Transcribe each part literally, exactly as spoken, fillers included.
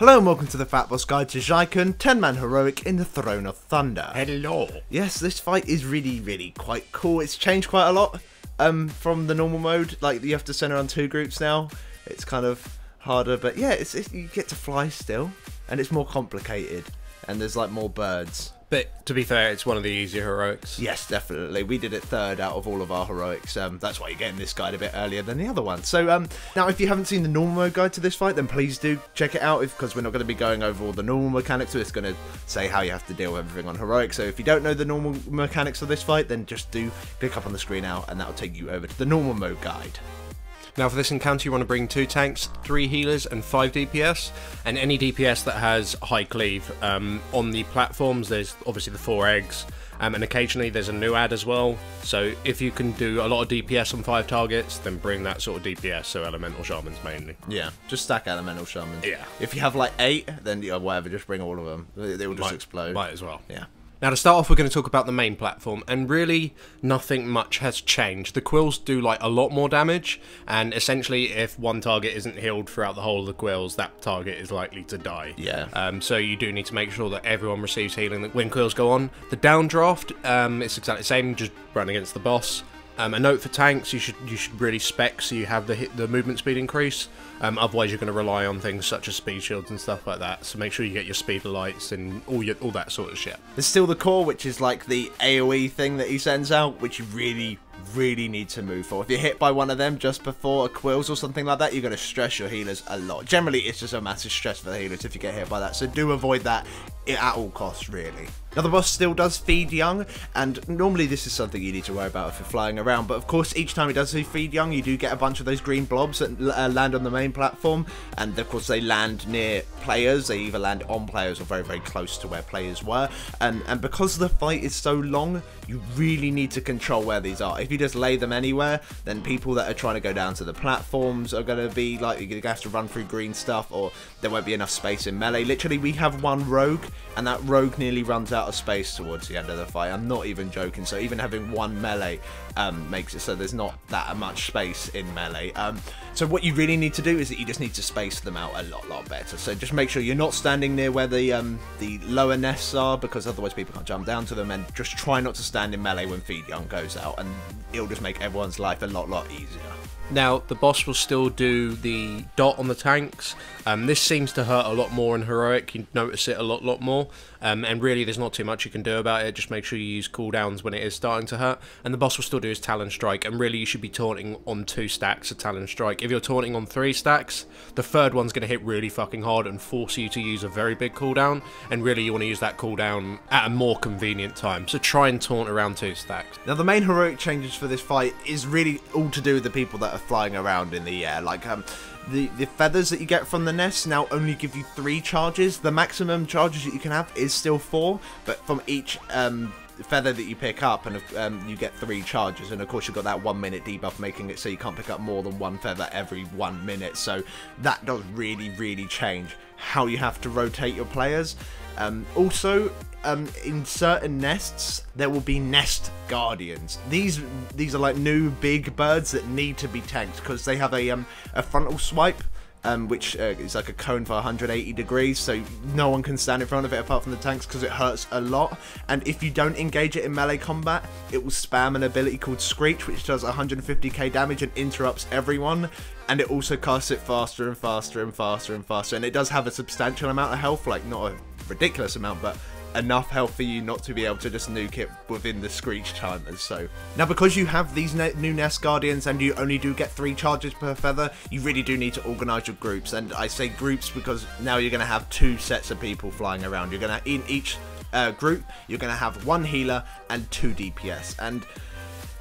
Hello and welcome to the Fat Boss Guide to Ji'kun, ten man Heroic in the Throne of Thunder. Hello. Yes, this fight is really, really quite cool. It's changed quite a lot um, from the normal mode. Like, you have to send around two groups now. It's kind of harder, but yeah, it's, it's you get to fly still. And it's more complicated. And there's, like, more birds. But to be fair, it's one of the easier heroics. Yes, definitely. We did it third out of all of our heroics. Um, that's why you're getting this guide a bit earlier than the other one. So um, now, if you haven't seen the normal mode guide to this fight, then please do check it out, because we're not going to be going over all the normal mechanics. We're just going to say how you have to deal with everything on heroic. So if you don't know the normal mechanics of this fight, then just do click up on the screen now, and that'll take you over to the normal mode guide. Now, for this encounter, you want to bring two tanks, three healers, and five D P S. And any D P S that has high cleave. Um, on the platforms, there's obviously the four eggs, um, and occasionally there's a new ad as well. So if you can do a lot of D P S on five targets, then bring that sort of D P S. So elemental shamans mainly. Yeah, just stack elemental shamans. Yeah. If you have like eight, then yeah, whatever, just bring all of them. They will just might, explode. Might as well. Yeah. Now, to start off, we're going to talk about the main platform, and really nothing much has changed. The quills do like a lot more damage, and essentially if one target isn't healed throughout the whole of the quills, that target is likely to die. Yeah. Um, so you do need to make sure that everyone receives healing when quills go on. The downdraft, um, it's exactly the same, just run against the boss. Um, a note for tanks, you should you should really spec so you have the hit, the movement speed increase. Um, otherwise, you're going to rely on things such as speed shields and stuff like that. So make sure you get your speed lights and all your all that sort of shit. There's still the core, which is like the AoE thing that he sends out, which you really really need to move for. If you're hit by one of them just before a quills or something like that, you're going to stress your healers a lot. Generally, it's just a massive stress for the healers if you get hit by that. So do avoid that at all costs, really. Now, the boss still does Feed Young, and normally this is something you need to worry about if you're flying around, but of course each time he does Feed Young, you do get a bunch of those green blobs that uh, land on the main platform, and of course they land near players. They either land on players or very very close to where players were, and, and because the fight is so long, you really need to control where these are. If you just lay them anywhere, then people that are trying to go down to the platforms are going to be like, you're going to have to run through green stuff, or there won't be enough space in melee. Literally, we have one rogue, and that rogue nearly runs out of space towards the end of the fight. I'm not even joking. So even having one melee um, makes it so there's not that much space in melee. Um, so what you really need to do is that you just need to space them out a lot, lot better. So just make sure you're not standing near where the um, the lower nests are, because otherwise people can't jump down to them. And just try not to stand in melee when Feed Young goes out, and it'll just make everyone's life a lot, lot easier. Now, the boss will still do the dot on the tanks. Um, this seems to hurt a lot more in heroic. You notice it a lot, lot more. Um, and really, there's not too much you can do about it. Just make sure you use cooldowns when it is starting to hurt. And the boss will still do his Talon Strike. And really, you should be taunting on two stacks of Talon Strike. If you're taunting on three stacks, the third one's going to hit really fucking hard and force you to use a very big cooldown. And really, you want to use that cooldown at a more convenient time. So try and taunt around two stacks. Now, the main heroic changes for this fight is really all to do with the people that are flying around in the air. Like um the the feathers that you get from the nest now only give you three charges. The maximum charges that you can have is still four, but from each um feather that you pick up, and um, you get three charges. And of course, you've got that one minute debuff, making it so you can't pick up more than one feather every one minute. So that does really really change how you have to rotate your players. Um, also um, in certain nests there will be nest guardians. These these are like new big birds that need to be tanked, because they have a, um, a frontal swipe, Um, which uh, is like a cone for one hundred eighty degrees, so no one can stand in front of it apart from the tanks, because it hurts a lot. And if you don't engage it in melee combat, it will spam an ability called Screech, which does one hundred fifty K damage and interrupts everyone. And it also casts it faster and faster and faster and faster, and it does have a substantial amount of health, like not a ridiculous amount, but enough health for you not to be able to just nuke it within the Screech timers. So now, because you have these ne new nest guardians and you only do get three charges per feather, you really do need to organize your groups. And I say groups because now you're going to have two sets of people flying around. You're going to, in each uh, group, you're going to have one healer and two D P S, and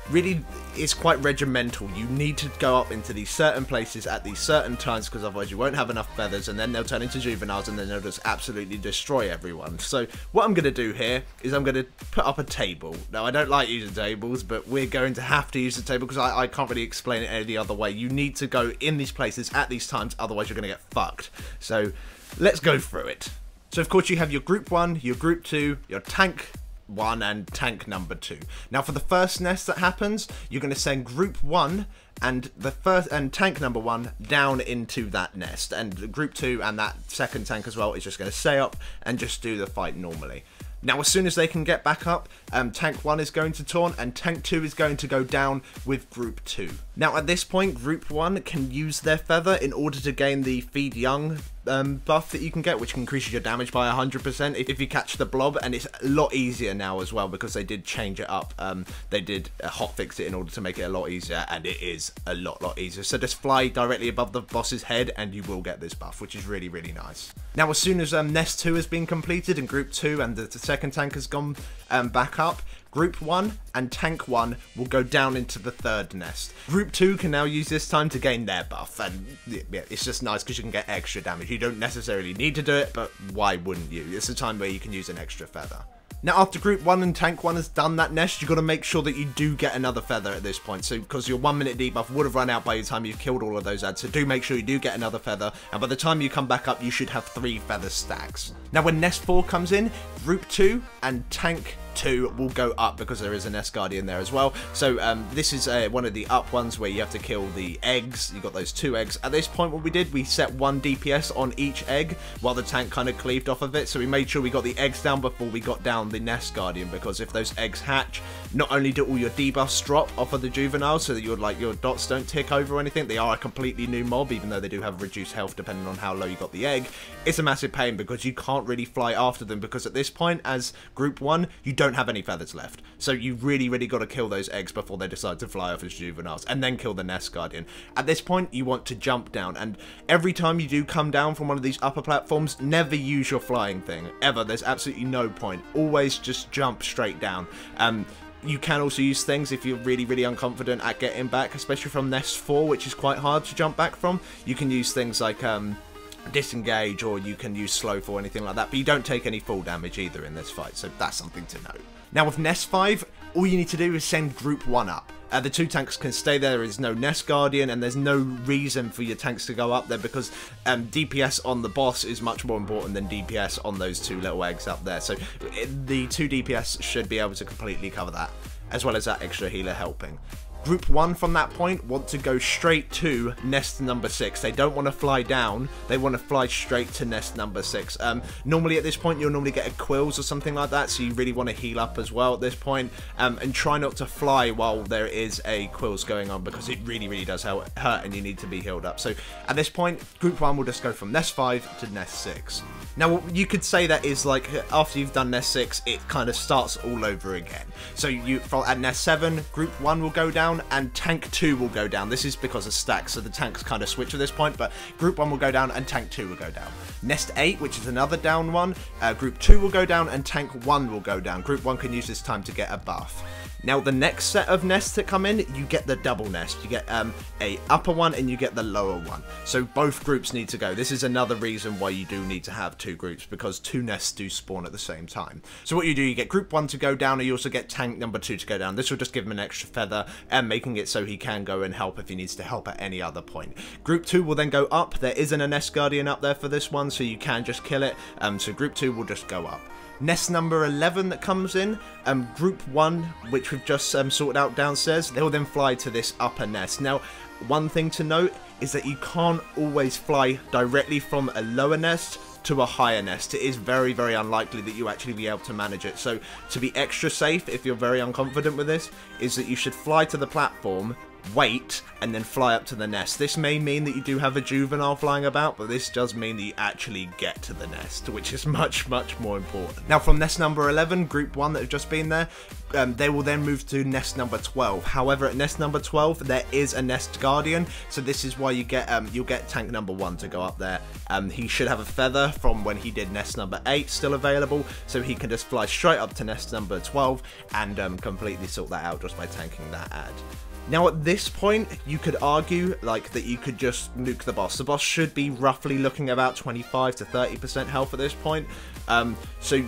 really it's quite regimental. You need to go up into these certain places at these certain times, because otherwise you won't have enough feathers, and then they'll turn into juveniles, and then they'll just absolutely destroy everyone. So what I'm going to do here is I'm going to put up a table. Now, I don't like using tables, but we're going to have to use the table, because I, I can't really explain it any other way. You need to go in these places at these times, otherwise you're going to get fucked. So let's go through it. So of course you have your group one, your group two, your tank one and tank number two. Now, for the first nest that happens, you're going to send group one and the first and tank number one down into that nest, and group two and that second tank as well is just going to stay up and just do the fight normally. Now, as soon as they can get back up, um, tank one is going to taunt and tank two is going to go down with group two. Now, at this point, group one can use their feather in order to gain the Feed Young um, buff that you can get, which increases your damage by one hundred percent if, if you catch the blob, and it's a lot easier now as well because they did change it up. Um, they did uh, hotfix it in order to make it a lot easier, and it is a lot, lot easier. So just fly directly above the boss's head and you will get this buff, which is really, really nice. Now, as soon as um, Nest two has been completed and Group two and the, the second tank has gone um, back up, Group one and Tank one will go down into the third nest. Group two can now use this time to gain their buff, and yeah, it's just nice because you can get extra damage. You don't necessarily need to do it, but why wouldn't you? It's a time where you can use an extra feather. Now, after Group one and Tank one has done that nest, you've got to make sure that you do get another feather at this point. So, because your one minute debuff would have run out by the time you've killed all of those ads, so do make sure you do get another feather, and by the time you come back up, you should have three feather stacks. Now, when Nest four comes in, Group two and Tank two will go up because there is an S Guardian there as well. So um, this is uh, one of the up ones where you have to kill the eggs. You got those two eggs. At this point, what we did, we set one D P S on each egg while the tank kind of cleaved off of it. So we made sure we got the eggs down before we got down the Nest Guardian, because if those eggs hatch, not only do all your debuffs drop off of the juvenile so that your like your dots don't tick over or anything, they are a completely new mob, even though they do have reduced health depending on how low you got the egg. It's a massive pain because you can't really fly after them, because at this point, as Group one, you don't have any feathers left, so you really really got to kill those eggs before they decide to fly off as juveniles, and then kill the Nest Guardian. At this point, you want to jump down, and every time you do come down from one of these upper platforms, never use your flying thing ever. There's absolutely no point. Always just jump straight down. um You can also use things if you're really, really unconfident at getting back, especially from Nest four, which is quite hard to jump back from. You can use things like um, disengage, or you can use slow fall, anything like that, but you don't take any fall damage either in this fight, so that's something to note. Now, with Nest five, all you need to do is send Group one up. Uh, the two tanks can stay there. There is no Nest Guardian, and there's no reason for your tanks to go up there, because um, D P S on the boss is much more important than D P S on those two little eggs up there. So it, the two D P S should be able to completely cover that, as well as that extra healer helping. Group one from that point want to go straight to nest number six. They don't want to fly down, they want to fly straight to nest number six. Um, normally at this point, you'll normally get a quills or something like that, so you really want to heal up as well at this point, um, and try not to fly while there is a quills going on, because it really, really does hurt, and you need to be healed up. So at this point, Group one will just go from nest five to nest six. Now, you could say that is like, after you've done nest six, it kind of starts all over again. So you, at nest seven, Group one will go down, and tank two will go down. This is because of stacks, so the tanks kind of switch at this point, but Group one will go down and tank two will go down. Nest eight, which is another down one, uh, Group two will go down and tank one will go down. Group one can use this time to get a buff. Now, the next set of nests that come in, you get the double nest. You get um, a upper one and you get the lower one. So both groups need to go. This is another reason why you do need to have two groups, because two nests do spawn at the same time. So what you do, you get Group one to go down, and you also get tank number two to go down. This will just give him an extra feather, and making it so he can go and help if he needs to help at any other point. Group two will then go up. There isn't a Nest Guardian up there for this one, so you can just kill it. Um, so Group two will just go up. Nest number eleven that comes in, um, Group one, which we've just um, sorted out downstairs, they'll then fly to this upper nest. Now, one thing to note is that you can't always fly directly from a lower nest to a higher nest. It is very, very unlikely that you actually be able to manage it. So to be extra safe, if you're very unconfident with this, is that you should fly to the platform, wait, and then fly up to the nest. This may mean that you do have a juvenile flying about, but this does mean that you actually get to the nest, which is much, much more important. Now, from nest number eleven, Group one that have just been there, um, they will then move to nest number twelve. However, at nest number twelve, there is a Nest Guardian, so this is why you get um, you'll get tank number one to go up there. Um, he should have a feather from when he did nest number eight still available, so he can just fly straight up to nest number twelve and um, completely sort that out just by tanking that ad. Now, at this point, you could argue like that you could just nuke the boss. The boss should be roughly looking about twenty-five to thirty percent health at this point. Um, so,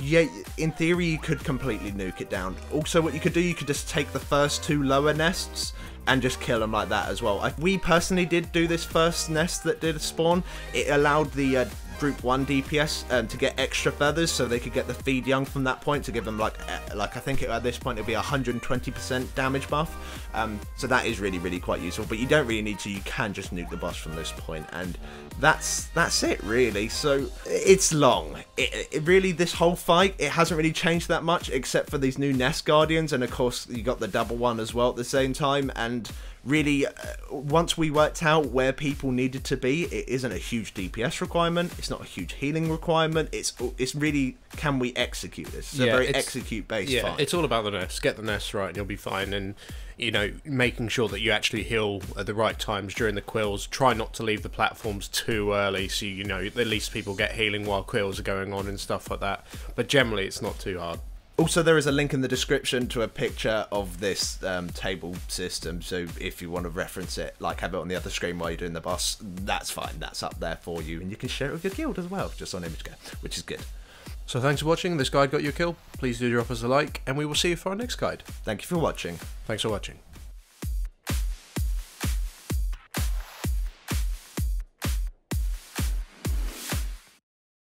yeah, in theory, you could completely nuke it down. Also, what you could do, you could just take the first two lower nests and just kill them like that as well. I, we personally did do this first nest that did spawn. It allowed the uh, group one D P S and um, to get extra feathers, so they could get the Feed Young from that point to give them like like I think it, at this point it'll be one hundred twenty percent damage buff. Um, so that is really really quite useful, but you don't really need to. You can just nuke the boss from this point, and that's that's it really. So it's long. It, it really this whole fight it hasn't really changed that much except for these new Nest Guardians, and of course you got the double one as well at the same time. And really, uh, once we worked out where people needed to be, it isn't a huge D P S requirement, it's not a huge healing requirement, it's it's really, can we execute this? It's yeah, a very execute-based yeah, fight. It's all about the nests. Get the nests right and you'll be fine, and, you know, making sure that you actually heal at the right times during the quills. Try not to leave the platforms too early, so, you know, at least people get healing while quills are going on and stuff like that. But generally, it's not too hard. Also, there is a link in the description to a picture of this um, table system, so if you want to reference it, like have it on the other screen while you're doing the boss, that's fine, that's up there for you, and you can share it with your guild as well, just on ImageGo, which is good. So thanks for watching, this guide got you a kill, please do drop us a like, and we will see you for our next guide. Thank you for watching. Thanks for watching.